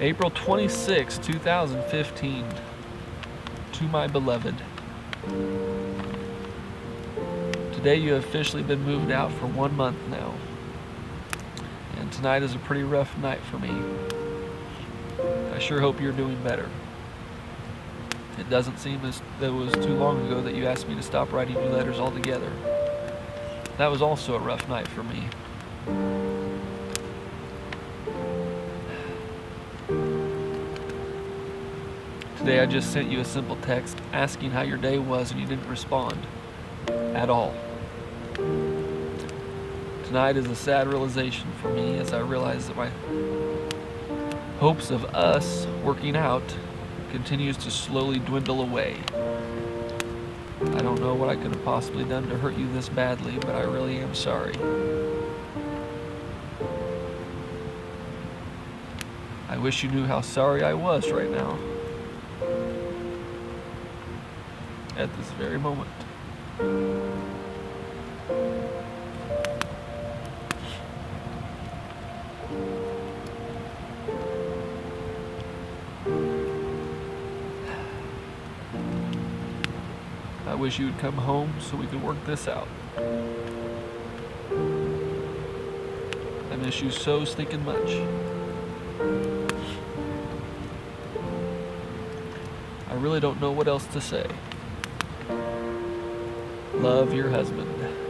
April 26, 2015. To my beloved. Today you have officially been moved out for 1 month now. And tonight is a pretty rough night for me. I sure hope you're doing better. It doesn't seem as though it was too long ago that you asked me to stop writing you letters altogether. That was also a rough night for me. Today I just sent you a simple text asking how your day was, and you didn't respond at all. Tonight is a sad realization for me, as I realize that my hopes of us working out continues to slowly dwindle away. I don't know what I could have possibly done to hurt you this badly, but I really am sorry. I wish you knew how sorry I was right now. At this very moment. I wish you would come home so we could work this out. I miss you so stinking much. I really don't know what else to say. Love, your husband.